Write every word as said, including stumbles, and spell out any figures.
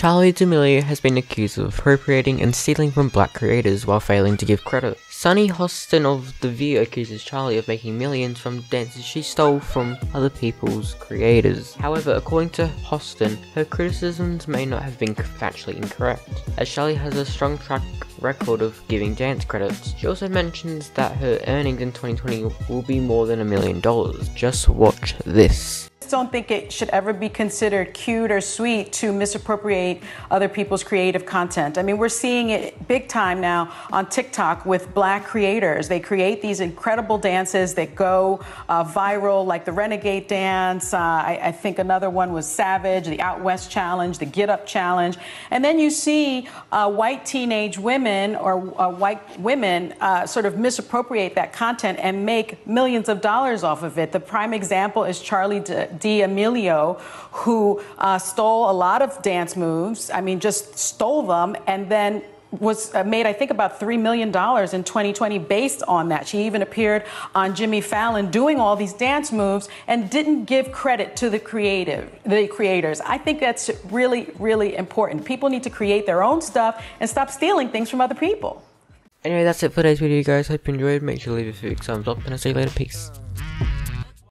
Charli D'Amelio has been accused of appropriating and stealing from black creators while failing to give credit. Sunny Hostin of The View accuses Charli of making millions from dances she stole from other people's creators. However, according to Hostin, her criticisms may not have been factually incorrect, as Charli has a strong track record of giving dance credits. She also mentions that her earnings in twenty twenty will be more than a million dollars. Just watch this. I don't think it should ever be considered cute or sweet to misappropriate other people's creative content. I mean, we're seeing it big time now on TikTok with black creators. They create these incredible dances that go uh, viral, like the Renegade Dance. Uh, I, I think another one was Savage, the Out West Challenge, the Get Up Challenge. And then you see uh, white teenage women or uh, white women uh, sort of misappropriate that content and make millions of dollars off of it. The prime example is Charli D'Amelio. D'Amelio, who uh, stole a lot of dance moves, I mean, just stole them, and then was made, I think, about three million dollars in twenty twenty based on that. She even appeared on Jimmy Fallon doing all these dance moves and didn't give credit to the creative, the creators. I think that's really, really important. People need to create their own stuff and stop stealing things from other people. Anyway, that's it for today's video, guys. Hope you enjoyed. Make sure to leave a big thumbs up, and I'll see you later. Peace.